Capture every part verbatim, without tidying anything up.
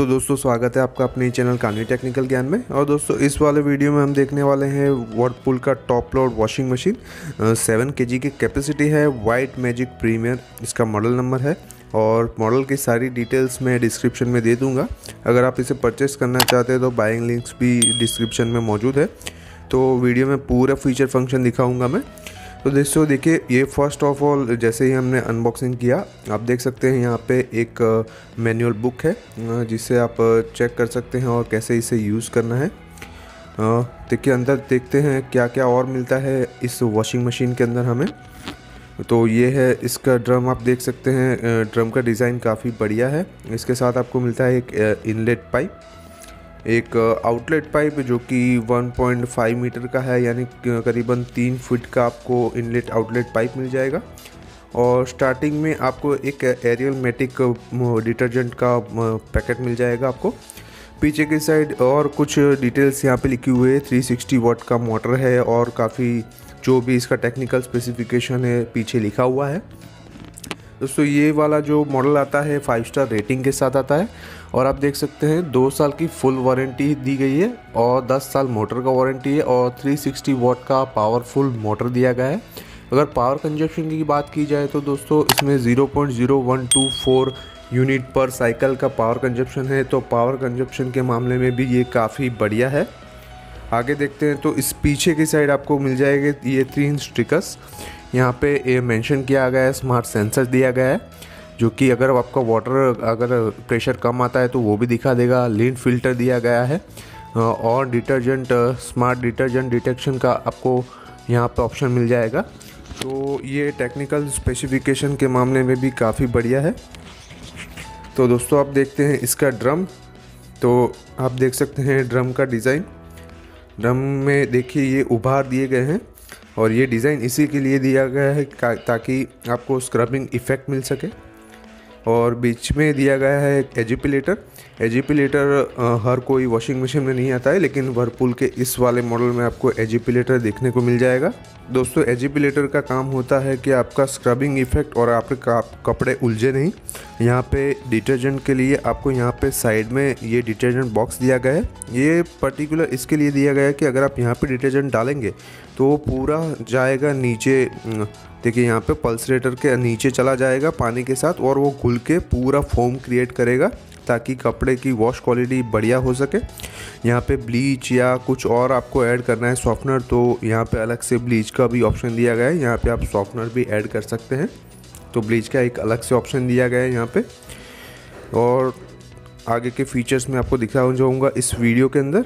तो दोस्तों स्वागत है आपका अपने चैनल कान्वी टेक्निकल ज्ञान में। और दोस्तों इस वाले वीडियो में हम देखने वाले हैं व्हर्लपूल का top load washing machine. Seven K G की कैपेसिटी है, वाइट मैजिक प्रीमियर इसका मॉडल नंबर है और मॉडल की सारी डिटेल्स मैं डिस्क्रिप्शन में दे दूंगा। अगर आप इसे परचेस करना चाहते हैं तो बाइंग लिंक्स भी डिस्क्रिप्शन में मौजूद है। तो वीडियो में पूरा फीचर फंक्शन दिखाऊँगा मैं। तो दोस्तों देखिए, ये फर्स्ट ऑफ ऑल जैसे ही हमने अनबॉक्सिंग किया, आप देख सकते हैं यहाँ पे एक मैनुअल बुक है जिससे आप चेक कर सकते हैं और कैसे इसे यूज़ करना है। देखिए अंदर देखते हैं क्या क्या और मिलता है इस वॉशिंग मशीन के अंदर हमें। तो ये है इसका ड्रम, आप देख सकते हैं ड्रम का डिज़ाइन काफ़ी बढ़िया है। इसके साथ आपको मिलता है एक इनलेट पाइप, एक आउटलेट पाइप जो कि वन पॉइंट फाइव मीटर का है, यानी करीबन तीन फीट का आपको इनलेट आउटलेट पाइप मिल जाएगा। और स्टार्टिंग में आपको एक एरियल मैटिक डिटर्जेंट का पैकेट मिल जाएगा आपको। पीछे की साइड और कुछ डिटेल्स यहाँ पे लिखी हुई है। थ्री सिक्सटी वाट का मोटर है और काफ़ी जो भी इसका टेक्निकल स्पेसिफिकेशन है पीछे लिखा हुआ है। दोस्तों ये वाला जो मॉडल आता है फाइव स्टार रेटिंग के साथ आता है और आप देख सकते हैं दो साल की फुल वारंटी दी गई है और दस साल मोटर का वारंटी है और थ्री सिक्सटी वाट का पावरफुल मोटर दिया गया है। अगर पावर कंजप्शन की बात की जाए तो दोस्तों इसमें zero point zero one two four unit पर साइकिल का पावर कंजप्शन है, तो पावर कंजप्शन के मामले में भी ये काफ़ी बढ़िया है। आगे देखते हैं तो इस पीछे की साइड आपको मिल जाएंगे ये तीन स्टिकर्स। यहाँ पे ये मेंशन किया गया है, स्मार्ट सेंसर दिया गया है जो कि अगर आपका वाटर अगर प्रेशर कम आता है तो वो भी दिखा देगा। लीन फिल्टर दिया गया है और डिटर्जेंट स्मार्ट डिटर्जेंट डिटेक्शन का आपको यहाँ पे ऑप्शन मिल जाएगा। तो ये टेक्निकल स्पेसिफिकेशन के मामले में भी काफ़ी बढ़िया है। तो दोस्तों आप देखते हैं इसका ड्रम, तो आप देख सकते हैं ड्रम का डिज़ाइन। ड्रम में देखिए ये उभार दिए गए हैं और ये डिज़ाइन इसी के लिए दिया गया है ताकि आपको स्क्रबिंग इफ़ेक्ट मिल सके। और बीच में दिया गया है एक एजिपिलेटर। एजिपिलेटर हर कोई वॉशिंग मशीन में नहीं आता है, लेकिन व्हर्लपूल के इस वाले मॉडल में आपको एजिपिलेटर देखने को मिल जाएगा। दोस्तों एजिपिलेटर का काम होता है कि आपका स्क्रबिंग इफ़ेक्ट और आपके कपड़े उलझे नहीं। यहाँ पे डिटर्जेंट के लिए आपको यहाँ पे साइड में ये डिटर्जेंट बॉक्स दिया गया है। ये पर्टिकुलर इसके लिए दिया गया है कि अगर आप यहाँ पर डिटर्जेंट डालेंगे तो पूरा जाएगा नीचे। देखिए यहाँ पे पल्सरेटर के नीचे चला जाएगा पानी के साथ और वो घुल के पूरा फोम क्रिएट करेगा ताकि कपड़े की वॉश क्वालिटी बढ़िया हो सके। यहाँ पे ब्लीच या कुछ और आपको ऐड करना है, सॉफ्टनर, तो यहाँ पे अलग से ब्लीच का भी ऑप्शन दिया गया है। यहाँ पे आप सॉफ्टनर भी ऐड कर सकते हैं, तो ब्लीच का एक अलग से ऑप्शन दिया गया है यहाँ पे। और आगे के फीचर्स में आपको दिखा जाऊँगा इस वीडियो के अंदर।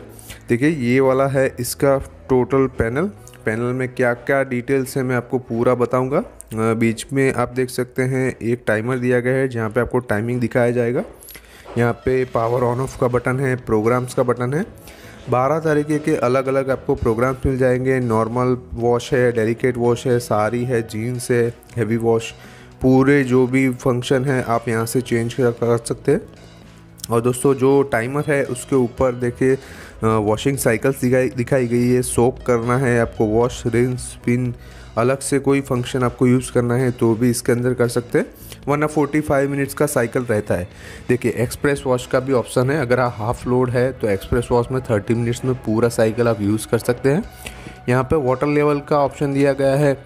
देखिए ये वाला है इसका टोटल पैनल। पैनल में क्या क्या डिटेल्स है मैं आपको पूरा बताऊंगा। बीच में आप देख सकते हैं एक टाइमर दिया गया है जहां पे आपको टाइमिंग दिखाया जाएगा। यहां पे पावर ऑन ऑफ का बटन है, प्रोग्राम्स का बटन है। बारह तरीके के अलग अलग आपको प्रोग्राम्स मिल जाएंगे। नॉर्मल वॉश है, डेलिकेट वॉश है, साड़ी है, जीन्स है, हैवी वॉश, पूरे जो भी फंक्शन है आप यहाँ से चेंज कर सकते हैं। और दोस्तों जो टाइमर है उसके ऊपर देखिए वॉशिंग साइकिल्स दिखाई दिखाई गई है। सोप करना है आपको, वॉश, रिंस, स्पिन, अलग से कोई फंक्शन आपको यूज़ करना है तो भी इसके अंदर कर सकते हैं। वरना फोर्टी फाइव मिनट्स का साइकिल रहता है। देखिए एक्सप्रेस वॉश का भी ऑप्शन है, अगर आप हाफ लोड है तो एक्सप्रेस वॉश में थर्टी मिनट्स में पूरा साइकिल आप यूज़ कर सकते हैं। यहाँ पर वाटर लेवल का ऑप्शन दिया गया है,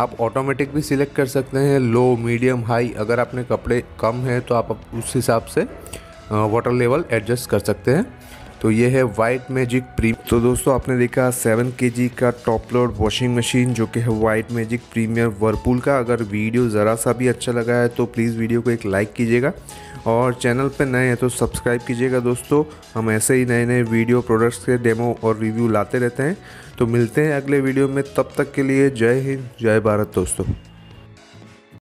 आप ऑटोमेटिक भी सिलेक्ट कर सकते हैं, लो, मीडियम, हाई। अगर आपने कपड़े कम है तो आप उस हिसाब से वाटर लेवल एडजस्ट कर सकते हैं। तो ये है वाइट मैजिक प्रीमियर। तो दोस्तों आपने देखा सेवन के जी का टॉप लोड वॉशिंग मशीन जो कि है वाइट मैजिक प्रीमियर व्हर्लपूल का। अगर वीडियो ज़रा सा भी अच्छा लगा है तो प्लीज़ वीडियो को एक लाइक कीजिएगा और चैनल पर नए हैं तो सब्सक्राइब कीजिएगा। दोस्तों हम ऐसे ही नए नए वीडियो, प्रोडक्ट्स के डेमो और रिव्यू लाते रहते हैं। तो मिलते हैं अगले वीडियो में, तब तक के लिए जय हिंद, जय भारत दोस्तों।